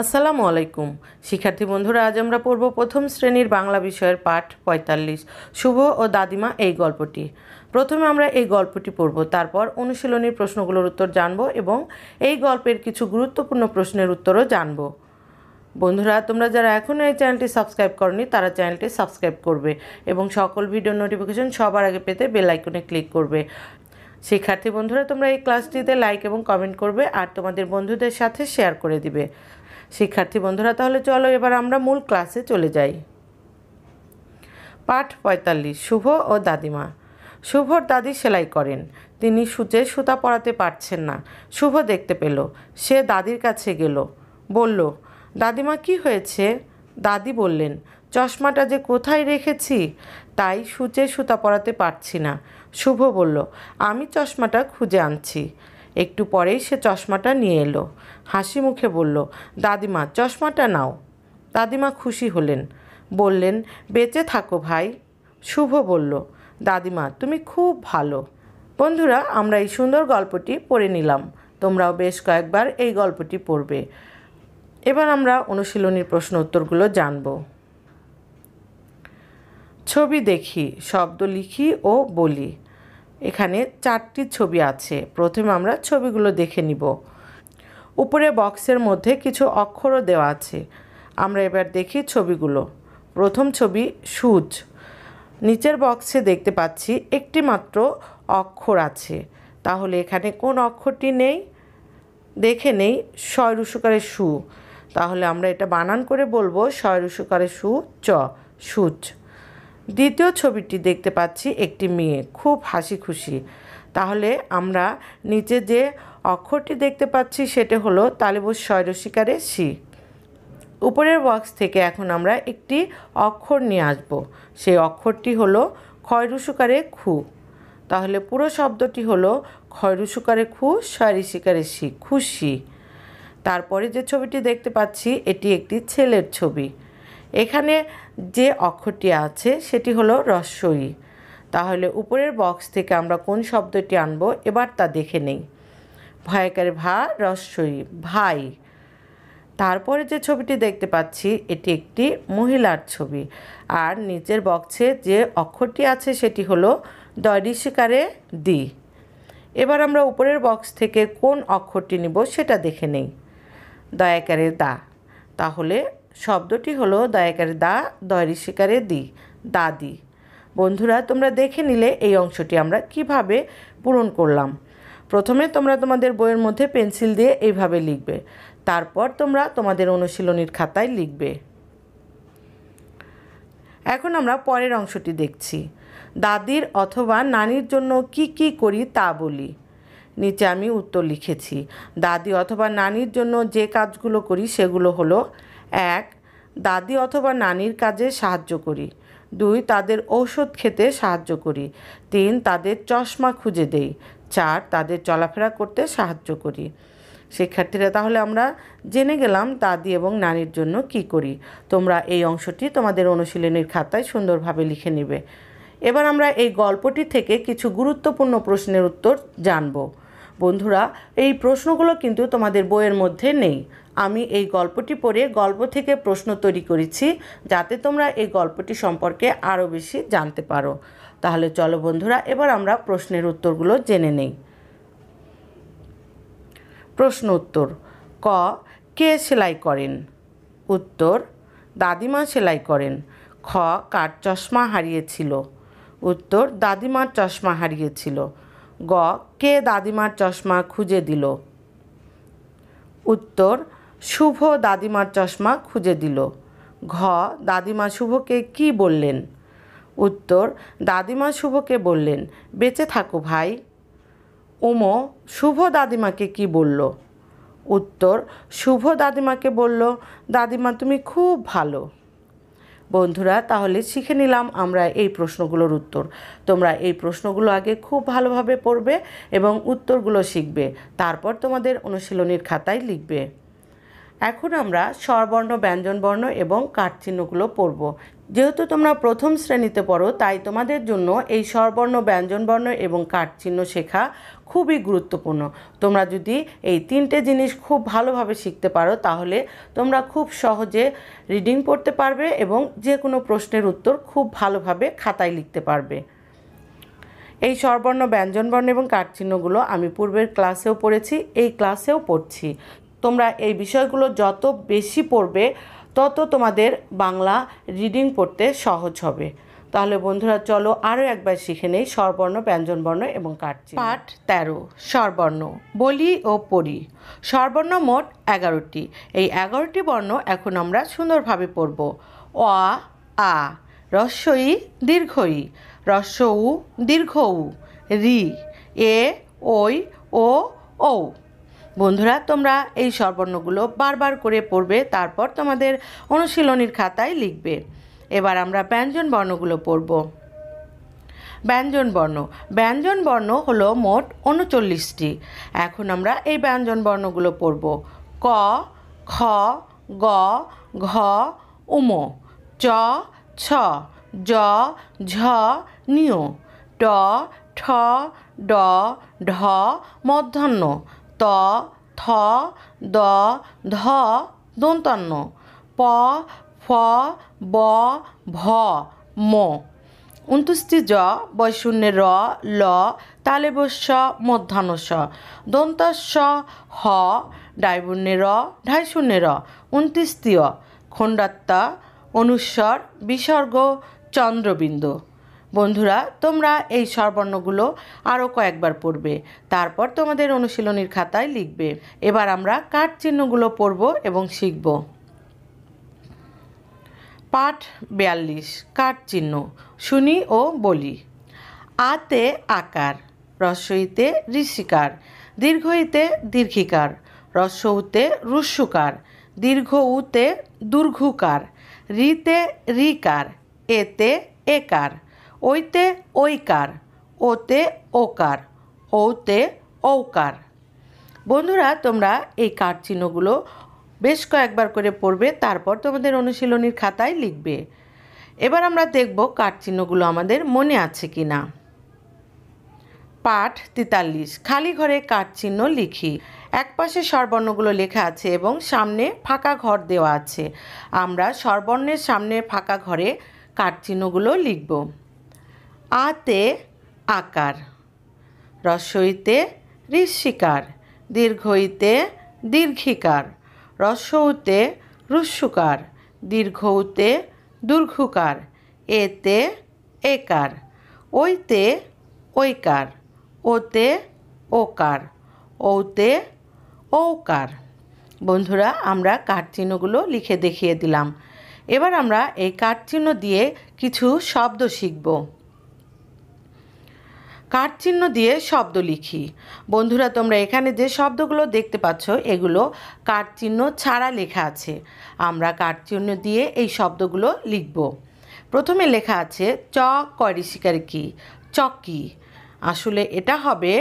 আসসালামু আলাইকুম শিক্ষার্থী বন্ধুরা, আজ আমরা পড়ব প্রথম শ্রেণীর বাংলা বিষয়ের পাঠ ৪৫ শুভ ও দাদিমা এই গল্পটি। প্রথমে আমরা এই গল্পটি পড়ব, তারপর অনুশীলনীর প্রশ্নগুলোর উত্তর জানব এবং এই গল্পের কিছু গুরুত্বপূর্ণ প্রশ্নের উত্তরও জানব। বন্ধুরা, তোমরা যারা এখনও এই চ্যানেলটি সাবস্ক্রাইব করনি তারা চ্যানেলটি সাবস্ক্রাইব করবে এবং সকল ভিডিও নোটিফিকেশন সবার আগে পেতে বেল আইকনে ক্লিক করবে। শিক্ষার্থী বন্ধুরা, তোমরা এই ক্লাসটিতে লাইক এবং কমেন্ট করবে আর তোমাদের বন্ধুদের সাথে শেয়ার করে দিবে। শিক্ষার্থী বন্ধুরা, তাহলে চলো এবার আমরা মূল ক্লাসে চলে যাই। পাঠ ৪৫ শুভ ও দাদিমা। শুভর দাদি সেলাই করেন। তিনি সূচে সুতা পরাতে পারছেন না। শুভ দেখতে পেল। সে দাদির কাছে গেল। বলল, দাদিমা কি হয়েছে? দাদি বললেন, চশমাটা যে কোথায় রেখেছি তাই সূচে সুতা পরাতে পারছি না। শুভ বলল, আমি চশমাটা খুঁজে আনছি। একটু পরেই সে চশমাটা নিয়ে এলো। হাসি মুখে বলল, দাদিমা চশমাটা নাও। দাদিমা খুশি হলেন। বললেন, বেঁচে থাকো ভাই। শুভ বলল, দাদিমা তুমি খুব ভালো। বন্ধুরা, আমরা এই সুন্দর গল্পটি পড়ে নিলাম। তোমরাও বেশ কয়েকবার এই গল্পটি পড়বে। এবার আমরা অনুশীলনীর প্রশ্ন উত্তরগুলো জানব। ছবি দেখি, শব্দ লিখি ও বলি। এখানে চারটি ছবি আছে। প্রথমে আমরা ছবিগুলো দেখে নিব। উপরে বক্সের মধ্যে কিছু অক্ষরও দেওয়া আছে। আমরা এবার দেখি ছবিগুলো। প্রথম ছবি সূচ। নিচের বক্সে দেখতে পাচ্ছি একটি মাত্র অক্ষর আছে। তাহলে এখানে কোন অক্ষরটি নেই? দেখে নেই, শয় ঋষুকারের সু। তাহলে আমরা এটা বানান করে বলবো শয় ঋষুকারের সু চ, সূচ। দ্বিতীয় ছবিটি দেখতে পাচ্ছি একটি মেয়ে খুব হাসি খুশি। তাহলে আমরা নিচে যে অক্ষরটি দেখতে পাচ্ছি সেটা হলো তালেবুস স্বরস্বীকারে সি। উপরের বক্স থেকে এখন আমরা একটি অক্ষর নিয়ে আসব। সেই অক্ষরটি হলো খয়রুসুকারে খু। তাহলে পুরো শব্দটি হলো খয়রুসুকারে খু স্বরস্বীকারে সি, খুশি। তারপরে যে ছবিটি দেখতে পাচ্ছি এটি একটি ছেলের ছবি। এখানে যে অক্ষরটি আছে সেটি হলো রস্বই। তাহলে উপরের বক্স থেকে আমরা কোন শব্দটি আনবো এবার তা দেখে নেই। ভয়াকারে ভা রস্বই, ভাই। তারপরে যে ছবিটি দেখতে পাচ্ছি এটি একটি মহিলার ছবি। আর নিচের বক্সে যে অক্ষরটি আছে সেটি হলো দয়ডিশিকারে দি। এবার আমরা উপরের বক্স থেকে কোন অক্ষরটি নিব সেটা দেখে নেই। দয়াকারে দা। তাহলে শব্দটি হলো দয়াকারে দা দয়রিশিকারে দি, দাদি। বন্ধুরা, তোমরা দেখে নিলে এই অংশটি আমরা কিভাবে পূরণ করলাম। প্রথমে তোমরা তোমাদের বইয়ের মধ্যে পেন্সিল দিয়ে এইভাবে লিখবে, তারপর তোমরা তোমাদের অনুশীলনীর খাতায় লিখবে। এখন আমরা পরের অংশটি দেখছি। দাদির অথবা নানির জন্য কি কি করি তা বলি। নিচে আমি উত্তর লিখেছি। দাদি অথবা নানির জন্য যে কাজগুলো করি সেগুলো হলো: ১. দাদি অথবা নানির কাজে সাহায্য করি। ২. তাদের ঔষধ খেতে সাহায্য করি। ৩. তাদের চশমা খুঁজে দেই। ৪. তাদের চলাফেরা করতে সাহায্য করি। শিক্ষার্থীরা, তাহলে আমরা জেনে গেলাম দাদি এবং নানির জন্য কি করি। তোমরা এই অংশটি তোমাদের অনুশীলনীর খাতায় সুন্দরভাবে লিখে নেবে। এবার আমরা এই গল্পটি থেকে কিছু গুরুত্বপূর্ণ প্রশ্নের উত্তর জানব। বন্ধুরা, এই প্রশ্নগুলো কিন্তু তোমাদের বইয়ের মধ্যে নেই। আমি এই গল্পটি পড়ে গল্প থেকে প্রশ্ন তৈরি করেছি যাতে তোমরা এই গল্পটি সম্পর্কে আরও বেশি জানতে পারো। তাহলে চলো বন্ধুরা, এবার আমরা প্রশ্নের উত্তরগুলো জেনে নেই। প্রশ্ন উত্তর ক, কে সেলাই করেন? উত্তর, দাদিমা সেলাই করেন। খ, কার চশমা হারিয়েছিল? উত্তর, দাদিমার চশমা হারিয়েছিল। গ, কে দাদিমার চশমা খুঁজে দিল? উত্তর, শুভ দাদিমার চশমা খুঁজে দিল। ঘ, দাদিমা শুভকে কি বললেন? উত্তর, দাদিমা শুভকে বললেন বেঁচে থাকো ভাই। উম, শুভ দাদিমাকে কি বলল? উত্তর, শুভ দাদিমাকে বলল দাদিমা তুমি খুব ভালো। বন্ধুরা, তাহলে শিখে নিলাম আমরা এই প্রশ্নগুলোর উত্তর। তোমরা এই প্রশ্নগুলো আগে খুব ভালোভাবে পড়বে এবং উত্তরগুলো শিখবে, তারপর তোমাদের অনুশীলনীর খাতায় লিখবে। এখন আমরা স্বরবর্ণ, ব্যঞ্জনবর্ণ এবং কাঠচিহ্নগুলো পড়ব। যেহেতু তোমরা প্রথম শ্রেণীতে পড়ো, তাই তোমাদের জন্য এই স্বরবর্ণ, ব্যঞ্জনবর্ণ এবং কাঠচিহ্ন শেখা খুবই গুরুত্বপূর্ণ। তোমরা যদি এই তিনটে জিনিস খুব ভালোভাবে শিখতে পারো, তাহলে তোমরা খুব সহজে রিডিং পড়তে পারবে এবং যে কোনো প্রশ্নের উত্তর খুব ভালোভাবে খাতায় লিখতে পারবে। এই স্বরবর্ণ, ব্যঞ্জনবর্ণ এবং কাঠচিহ্নগুলো আমি পূর্বের ক্লাসেও পড়েছি, এই ক্লাসেও পড়ছি। তোমরা এই বিষয়গুলো যত বেশি পড়বে, তত তোমাদের বাংলা রিডিং পড়তে সহজ হবে। তাহলে বন্ধুরা, চলো আরও একবার শিখে নেই স্বরবর্ণ, ব্যঞ্জনবর্ণ এবং কাঠচিহ্ন। পাঠ 13, স্বরবর্ণ বলি ও পড়ি। স্বরবর্ণ মোট 11টি। এই 11টি বর্ণ এখন আমরা সুন্দরভাবে পড়ব। অ, আ, হ্রস্ব ই, দীর্ঘ ই, হ্রস্ব উ, দীর্ঘ উ, রি, এ, ওই, ও, ঔ। বন্ধুরা, তোমরা এই স্বরবর্ণগুলো বারবার করে পড়বে, তারপর তোমাদের অনুশীলনীর খাতায় লিখবে। এবার আমরা ব্যঞ্জন বর্ণগুলো পড়ব। ব্যঞ্জনবর্ণ, ব্যঞ্জনবর্ণ হলো মোট 39টি। এখন আমরা এই ব্যঞ্জনবর্ণগুলো পড়ব। ক, খ, গ, ঘ, উম, চ, ছ, জ, ঝ, নিয়, ট, ঠ, ড, ঢ, মধ্যাহ্ন, ত, থ, দ, ধ, দন্তান্ন, প, ফ, ব, ভ, ম। 29টি জ, বৈশূন্য র, ল, তালেবস্য, মধ্যাহ্নস, দন্তস্য, হ, ডাইবুন্য র, ঢাইশূন্য র, 29টি অ, খণ্ডাত্মা, অনুস্বর, বিসর্গ, চন্দ্রবিন্দু। বন্ধুরা, তোমরা এই স্বরবর্ণগুলো আরও কয়েকবার পড়বে, তারপর তোমাদের অনুশীলনীর খাতায় লিখবে। এবার আমরা কাঠচিহ্নগুলো পড়ব এবং শিখব। পাঠ 42, কাঠচিহ্ন। শুনি ও বলি। আতে আকার, রস্বইতে ঋষিকার, দীর্ঘইতে দীর্ঘিকার, রস্বউতে রুস্যকার, দীর্ঘ উতে দুর্ঘুকার, রিতে রিকার, এতে একার, ওইতে ঐকার, ওতে ওকার, ওতে ঔকার। বন্ধুরা, তোমরা এই কাঠচিহ্নগুলো বেশ কয়েকবার করে পড়বে, তারপর তোমাদের অনুশীলনীর খাতায় লিখবে। এবার আমরা দেখব কাঠচিহ্নগুলো আমাদের মনে আছে কি না। পাঠ 43, খালি ঘরে কাঠচিহ্ন লিখি। একপাশে স্বরবর্ণগুলো লেখা আছে এবং সামনে ফাঁকা ঘর দেওয়া আছে। আমরা স্বরবর্ণের সামনে ফাঁকা ঘরে কাঠচিহ্নগুলো লিখব। আতে আকার, রস্বইতে ঋষিকার, দীর্ঘইতে দীর্ঘিকার, রস্বউতে রুস্যকার, দীর্ঘউতে দুর্ঘুকার, এতে একার, ওইতে ঐকার, ওতে ওকার, ওতে ঔকার। বন্ধুরা, আমরা কাঠচিহ্নগুলো লিখে দেখিয়ে দিলাম। এবার আমরা এই কাঠচিহ্ন দিয়ে কিছু শব্দ শিখব। কাঠচিহ্ন দিয়ে শব্দ লিখি। বন্ধুরা, তোমরা এখানে যে শব্দগুলো দেখতে পাচ্ছ, এগুলো কাঠচিহ্ন ছাড়া লেখা আছে। আমরা কাঠচিহ্ন দিয়ে এই শব্দগুলো লিখব। প্রথমে লেখা আছে চ করি শিকার কি, চকি। আসলে এটা হবে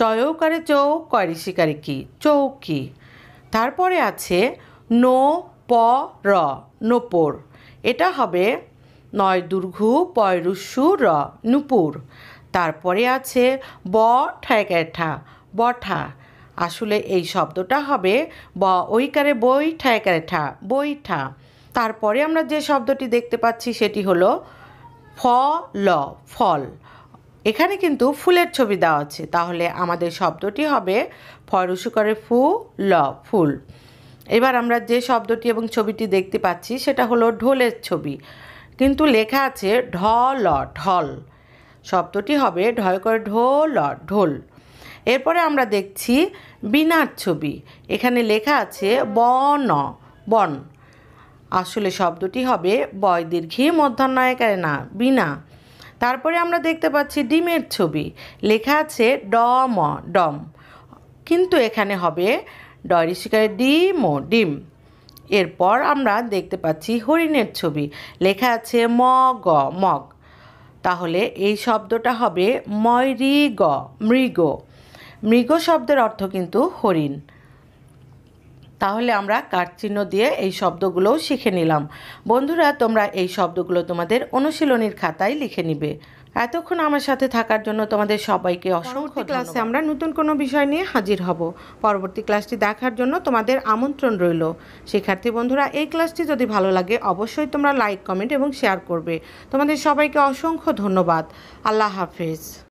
চয়ৌকারে চৌ করি শিকার কি, চৌকি। তারপরে আছে নো প র, নোপর। এটা হবে নয় দুর্ঘু পয়রুসু র, নুপুর। তারপরে আছে ব ঠায়ঠা, বঠা। আসলে এই শব্দটা হবে ব ঐকারে বই ঠায়ঠা, বইঠা। তারপরে আমরা যে শব্দটি দেখতে পাচ্ছি সেটি হলো ফ ল, ফল। এখানে কিন্তু ফুলের ছবি দেওয়া আছে, তাহলে আমাদের শব্দটি হবে ফরুসুকরে ফু ল, ফুল। এবার আমরা যে শব্দটি এবং ছবিটি দেখতে পাচ্ছি সেটা হলো ঢোলের ছবি, কিন্তু লেখা আছে ঢ ল, ঢল। শব্দটি হবে ঢয় করে ঢো ল, ঢোল। এরপরে আমরা দেখছি বীণার ছবি, এখানে লেখা আছে ব ন, বন। আসলে শব্দটি হবে বয় দীর্ঘি মধ্যাহ্ন একারে না, বীণা। তারপরে আমরা দেখতে পাচ্ছি ডিমের ছবি, লেখা আছে ড ম, ডম, কিন্তু এখানে হবে ডয় ঋষিকারে ডিম ও, ডিম। এরপর আমরা দেখতে পাচ্ছি হরিণের ছবি, লেখা আছে ম গ, মগ। তাহলে এই শব্দটা হবে ময়রিগ, মৃগ। মৃগ শব্দের অর্থ কিন্তু হরিণ। তাহলে আমরা কাটচিহ্ন দিয়ে এই শব্দগুলোও শিখে নিলাম। বন্ধুরা, তোমরা এই শব্দগুলো তোমাদের অনুশীলনীর খাতায় লিখে নিবে। এতক্ষণ আমার সাথে থাকার জন্য তোমাদের সবাইকে অসংখ্য ধন্যবাদ। ক্লাসে আমরা নতুন কোনো বিষয় নিয়ে হাজির হব। পরবর্তী ক্লাসটি দেখার জন্য তোমাদের আমন্ত্রণ রইল। শিক্ষার্থী বন্ধুরা, এই ক্লাসটি যদি ভালো লাগে অবশ্যই তোমরা লাইক, কমেন্ট এবং শেয়ার করবে। তোমাদের সবাইকে অসংখ্য ধন্যবাদ। আল্লাহ হাফেজ।